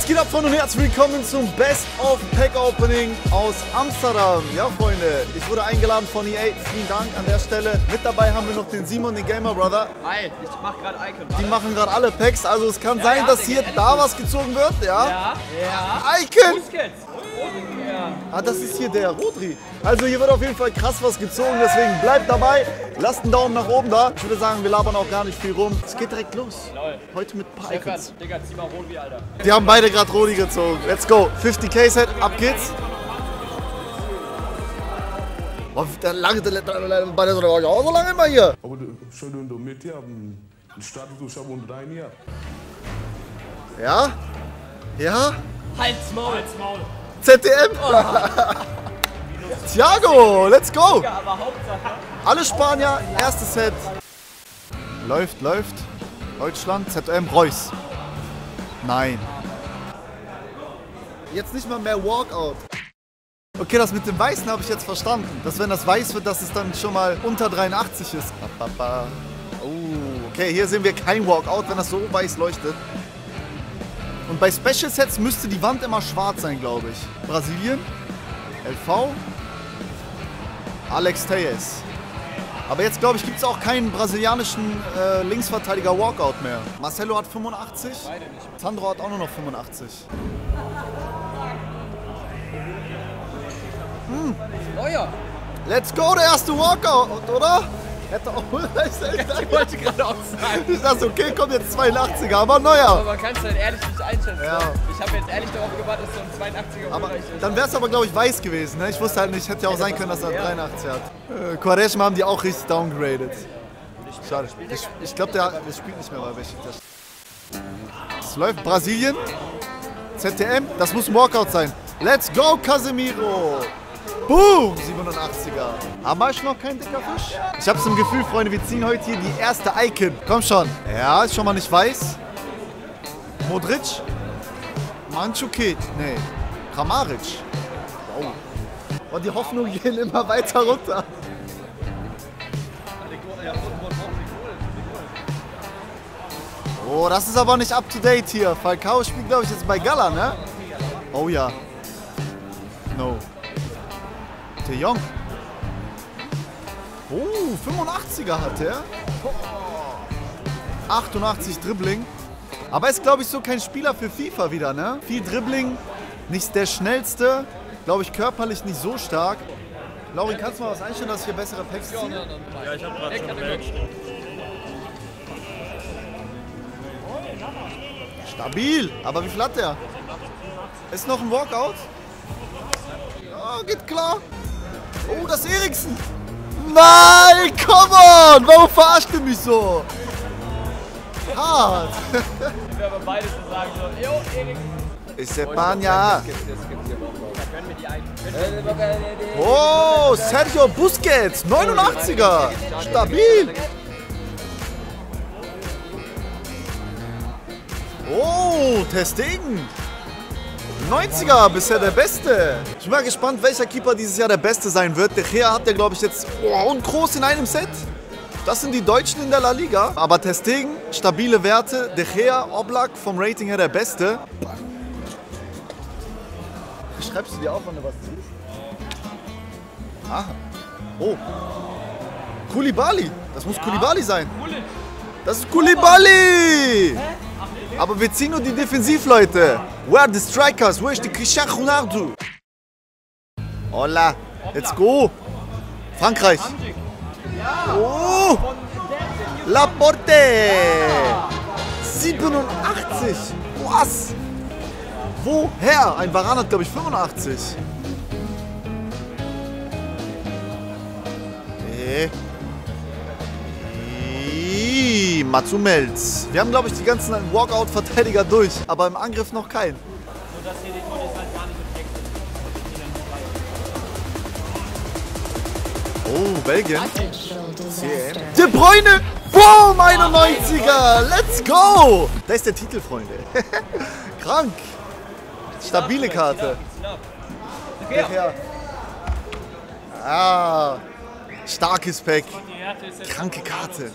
Was geht ab, Freunde, und herzlich willkommen zum Best of Pack Opening aus Amsterdam. Ja, Freunde, ich wurde eingeladen von EA. Vielen Dank an der Stelle. Mit dabei haben wir noch den Simon, den Gamer Brother. Hi, ich mach gerade Icon. Die machen gerade alle Packs, also es kann sein, dass hier da was gezogen wird, ja? Ja. Icon! Busquets. Ah, das ist hier der Rodri. Also hier wird auf jeden Fall krass was gezogen, deswegen bleibt dabei. Lasst einen Daumen nach oben da. Ich würde sagen, wir labern auch gar nicht viel rum. Es geht direkt los. Heute mit ein paar Icons. Digga, zieh mal Rodri, Alter. Die haben beide gerade Rodri gezogen. Let's go. 50k-Set, ab geht's. Oh, beide sind ja auch so lange immer hier. Aber schön und mit dir haben einen Status und rein hier. Ja? Ja? Halt's Maul. Halt's Maul. ZDM! Thiago, let's go! Alle Spanier, erstes Set. Läuft, läuft. Deutschland, ZDM, Reus. Nein. Jetzt nicht mal mehr Walkout. Okay, das mit dem Weißen habe ich jetzt verstanden. Dass wenn das weiß wird, dass es dann schon mal unter 83 ist. Okay, hier sehen wir kein Walkout, wenn das so weiß leuchtet. Und bei Special Sets müsste die Wand immer schwarz sein, glaube ich. Brasilien, LV, Alex Tejes. Aber jetzt, glaube ich, gibt es auch keinen brasilianischen Linksverteidiger Walkout mehr. Marcelo hat 85, Sandro hat auch nur noch 85. Neuer. Let's go, der erste Walkout, oder? Hätte auch wohl ich wollte gerade auch sagen. Ich dachte, okay, kommt jetzt 82er, aber Neuer. Aber man kann es halt ehrlich nicht einschätzen. Ja. Ich habe jetzt ehrlich darauf gewartet, dass so ein 82er aber dann wäre es aber, glaube ich, weiß gewesen. Ne? Ich wusste halt nicht, hätte ja auch sein können, dass er 83 hat. Quaresma haben die auch richtig downgraded. Schade. Ich glaube, der spielt nicht mehr bei welchen. Es läuft Brasilien. ZDM, das muss ein Walkout sein. Let's go, Casemiro. Boom! 87er. Aber ich noch kein dicker Fisch? Ich hab's im Gefühl, Freunde, wir ziehen heute hier die erste Icon. Komm schon. Ja, ist schon mal nicht weiß. Modric. Mandzukic. Nee. Kramaric. Wow. Oh, die Hoffnungen gehen immer weiter runter. Oh, das ist aber nicht up to date hier. Falcao spielt, glaube ich, jetzt bei Gala, ne? Oh ja. No. Young. Oh, 85er hat er. 88 Dribbling. Aber ist, glaube ich, so kein Spieler für FIFA wieder, ne? Viel Dribbling, nicht der schnellste. Glaube ich, körperlich nicht so stark. Lauri, kannst du mal was einstellen, dass ich hier bessere Packs ziehe? Ja, ich habe gerade schon gemerkt. Stabil, aber wie viel hat der? Ist noch ein Walkout? Ja, geht klar. Oh, das ist Eriksen. Nein, come on! Warum verarscht ihr mich so? Hart. Ich werde aber beides so sagen, so, yo, Eriksen. Ist der Spanier. Oh, Sergio Busquets, 89er. Stabil. Oh, Ter Stegen. 90er, bisher der Beste. Ich bin mal gespannt, welcher Keeper dieses Jahr der Beste sein wird. De Gea hat der, glaube ich, jetzt und groß in einem Set. Das sind die Deutschen in der La Liga. Aber Ter Stegen, stabile Werte. De Gea, Oblak, vom Rating her der Beste. Schreibst du dir auch, wenn du was ziehst? Aha. Oh. Koulibaly. Das muss Koulibaly sein. Das ist Koulibaly. Aber wir ziehen nur die Defensivleute. Where are the strikers? Where is the Cristiano Ronaldo? Hola, let's go. Frankreich. Oh, Laporte. 87. Was? Woher? Ein Varane hat, glaube ich, 85. Matsumelz. Wir haben, glaube ich, die ganzen Walkout-Verteidiger durch, aber im Angriff noch keinen. Oh, Belgien. De Bruyne. Boom, 91er. Let's go. Da ist der Titel, Freunde. Krank. Stabile Karte. Ah, starkes Pack. Kranke Karte.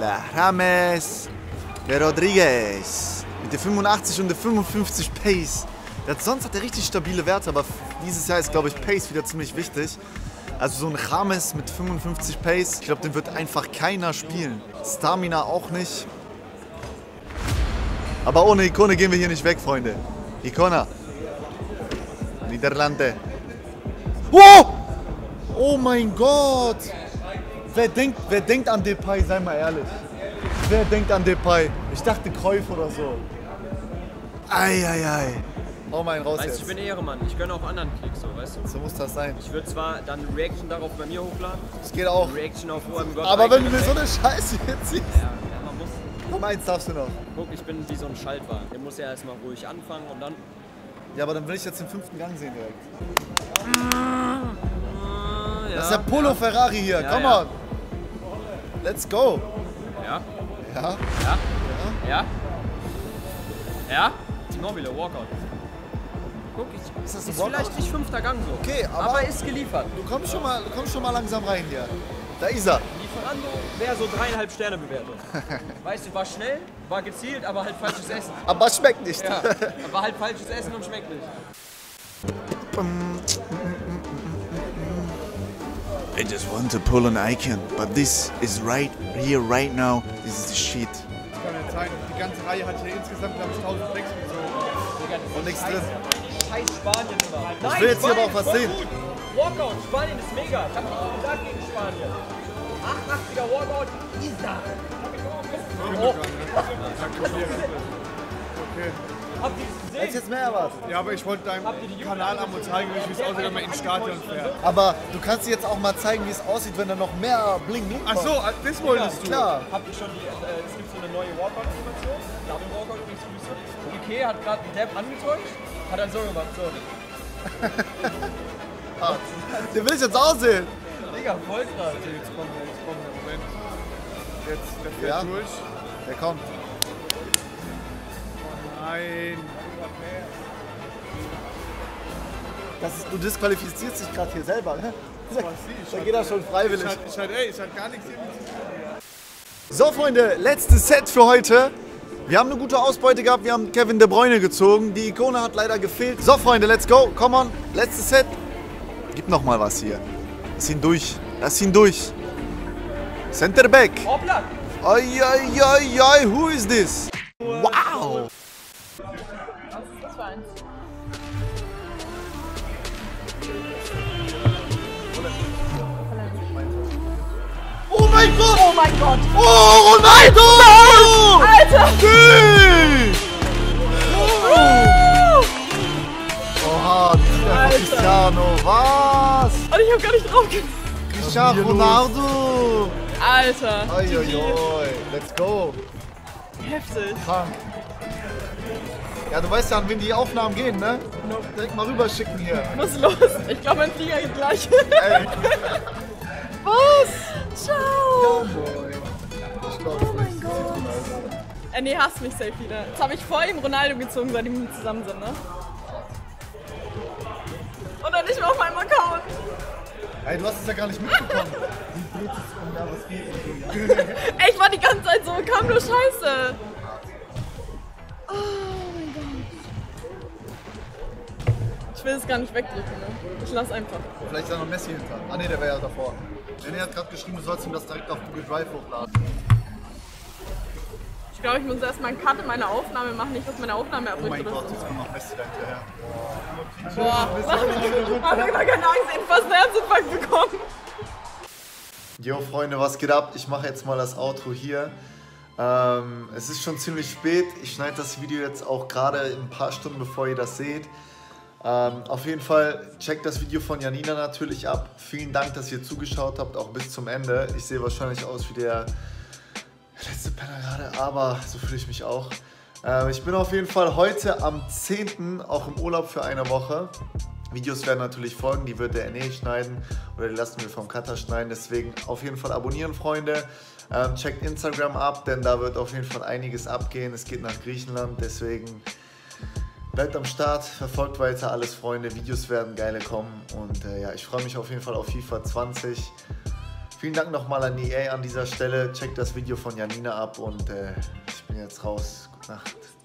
Manuela Rames, der Rodríguez mit der 85 und der 55 Pace. Sonst hat er richtig stabile Werte, aber dieses Jahr ist, glaube ich, Pace wieder ziemlich wichtig. Also so ein Rames mit 55 Pace, ich glaube, den wird einfach keiner spielen. Stamina auch nicht. Aber ohne Ikone gehen wir hier nicht weg, Freunde. Ikona. Niederlande. Oh! Oh mein Gott! Wer denkt an Depay, sei mal ehrlich. Wer denkt an Depay? Ich dachte Cruyff oder so. Ei, ei, ei. Hau mal einen raus jetzt. Ich bin Ehremann, ich gönne auch anderen Klicks, so, weißt du? So muss das sein. Ich würde zwar dann Reaction darauf bei mir hochladen. Das geht auch. Reaction auf OM Gott. Aber wenn du mir so eine Scheiße jetzt siehst. Ja, man muss. Komm, eins darfst du noch. Guck, ich bin wie so ein Schaltwagen. Der muss ja erstmal ruhig anfangen und dann. Ja, aber dann will ich jetzt den 5. Gang sehen direkt. Ja, das ist der Polo Ferrari hier, ja, come on. Let's go. Ja. Ja. Ja. Ja. Ja. Ja. Immobile, Walkout. Guck, ist das ein Walkout? Vielleicht nicht 5. Gang so. Okay, aber ist geliefert. Du kommst schon mal langsam rein hier. Da ist er. Lieferando wäre so 3,5 Sterne bewertet. Weißt du, war schnell, war gezielt, aber halt falsches Essen. Aber es schmeckt nicht. Ja, aber halt falsches Essen und schmeckt nicht. I just want to pull an icon, but this is right here, right now. This is the shit. Ich kann dir zeigen, die ganze Reihe hat hier insgesamt, glaube ich, 1000 Flex und so. Und nichts drin. Scheiß Spanien immer. Nein, ich will jetzt hier aber auch was sehen. Walkout, Spanien ist mega. Ich hab mich auch gesagt gegen Spanien. 88er Walkout, Isa. Oh. Okay. Habt ihr das gesehen? Hättest jetzt mehr erwartet. Ja, aber ich wollte deinem Kanal an und zeigen, wie es aussieht, wenn man ins Stadion fährt. Aber du kannst dir jetzt auch mal zeigen, wie es aussieht, wenn da noch mehr Bling-Bling kommt. Ach so, das wolltest du. Klar. Habt ihr schon die, es gibt so eine neue Walkout-Animation. Double-Walkout übrigens sowieso. Ikea hat gerade einen Dab angetäuscht, hat dann so gemacht, so. Ah, der will es jetzt aussehen. Digga, voll krass. Jetzt kommt der Moment. Der fährt durch. Der kommt. Nein. Du disqualifizierst dich gerade hier selber, ne? Da geht er schon freiwillig. Ich hatte gar nichts hier mit zu tun. So, Freunde, letztes Set für heute. Wir haben eine gute Ausbeute gehabt, wir haben Kevin De Bruyne gezogen. Die Ikone hat leider gefehlt. So, Freunde, let's go. Come on, letztes Set. Gib noch mal was hier. Lass ihn durch. Lass ihn durch. Centerback. Oblak. Ai, ai, ai, ai. Who is this? Wow. Das war eins. Oh mein Gott. Oh mein Gott. Oh, Ronaldo. Oh, Alter. Hey. Oh. Oha, Cristiano, was? Und ich hab gar nicht drauf geguckt. Cristiano Ronaldo. Alter. Uiuiui, let's go. Heftig. Krank. Ja, du weißt ja, an wen die Aufnahmen gehen, ne? No. Direkt mal rüberschicken hier. Was ist los? Ich glaube, mein Flieger geht gleich. Ey. Was? Ciao. Oh, boy. Ich glaub, oh mein Gott. Nee, hasst mich safe wieder. Jetzt habe ich vor ihm Ronaldo gezogen, seitdem wir zusammen sind, ne? Oder nicht mehr auf meinem Account. Ey, du hast es ja gar nicht mitbekommen. Wie blöd ist es, da was geht? Ey, ich war die ganze Zeit so, kam nur Scheiße. Oh mein Gott. Ich will es gar nicht wegdrücken, ne? Ich lass einfach. Vielleicht ist da noch Messi hinter. Ah ne, der wäre ja davor. Jenny hat gerade geschrieben, du sollst ihm das direkt auf Google Drive hochladen. Ich glaube, ich muss erstmal einen Cut in meiner Aufnahme machen, nicht, dass meine Aufnahme erbricht. Oh mein Gott, jetzt kommt noch Messi dahinterher. Boah, hab ich mal keine Angst, ich hab fast einen Herzinfarkt bekommen. Jo Freunde, was geht ab? Ich mache jetzt mal das Outro hier. Es ist schon ziemlich spät. Ich schneide das Video jetzt auch gerade in ein paar Stunden, bevor ihr das seht. Auf jeden Fall checkt das Video von Janina natürlich ab. Vielen Dank, dass ihr zugeschaut habt, auch bis zum Ende. Ich sehe wahrscheinlich aus wie der letzte Penner gerade, aber so fühle ich mich auch. Ich bin auf jeden Fall heute am 10. auch im Urlaub für eine Woche. Videos werden natürlich folgen, die wird der Erne schneiden oder die lassen wir vom Cutter schneiden. Deswegen auf jeden Fall abonnieren, Freunde. Checkt Instagram ab, denn da wird auf jeden Fall einiges abgehen. Es geht nach Griechenland, deswegen bleibt am Start, verfolgt weiter alles, Freunde. Videos werden geile kommen und ja, ich freue mich auf jeden Fall auf FIFA 20. Vielen Dank nochmal an EA an dieser Stelle. Checkt das Video von Janina ab und ich bin jetzt raus. Gute Nacht.